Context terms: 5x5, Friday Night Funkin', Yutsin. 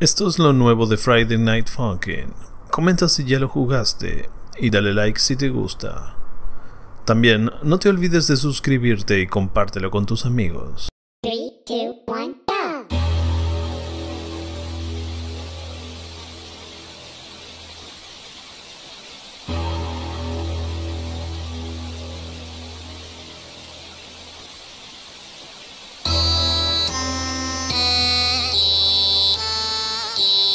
Esto es lo nuevo de Friday Night Funkin'. Comenta si ya lo jugaste y dale like si te gusta. También no te olvides de suscribirte y compártelo con tus amigos. 3, 2, 1.